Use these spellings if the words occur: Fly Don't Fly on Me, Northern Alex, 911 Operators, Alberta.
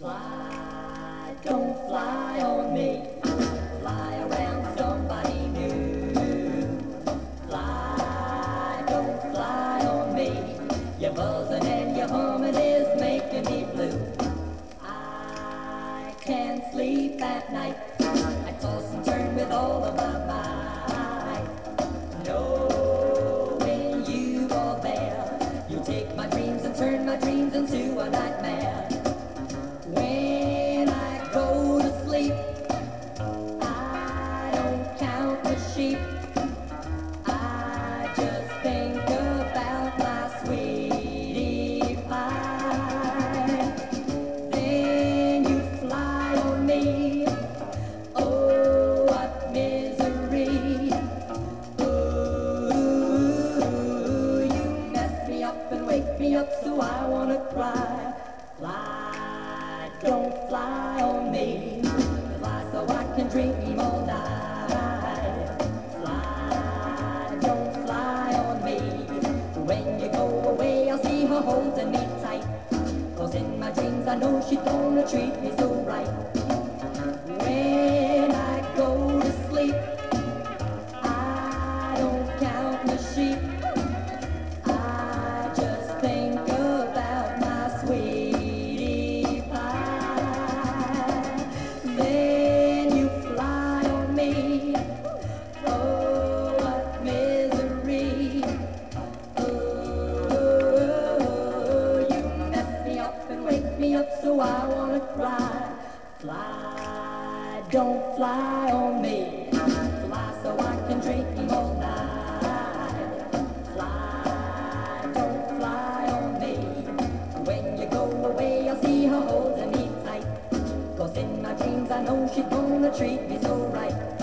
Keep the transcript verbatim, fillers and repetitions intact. Fly, don't fly on me. Fly around somebody new. Fly, don't fly on me. You're buzzing and your humming is making me blue. I can't sleep at night. I toss and turn with all of my might. Knowing you are there, you take my dreams and turn my dreams into a nightmare. When I go to sleep, I don't count the sheep. I just think about my sweetie pie. Then you fly on me. Oh, what misery. Ooh, you mess me up and wake me up so I wanna cry. Fly. Don't fly on me. Fly so I can dream all night. Fly, don't fly on me. When you go away, I'll see her holding me tight. Cause in my dreams, I know she's gonna treat me so right. When I go to sleep, I don't count the sheep. I just think about my sweet. So I wanna cry. Fly, don't fly on me. Fly so I can drink all night. Fly, don't fly on me. When you go away, I'll see her holding me tight. Cause in my dreams I know she's gonna treat me so right.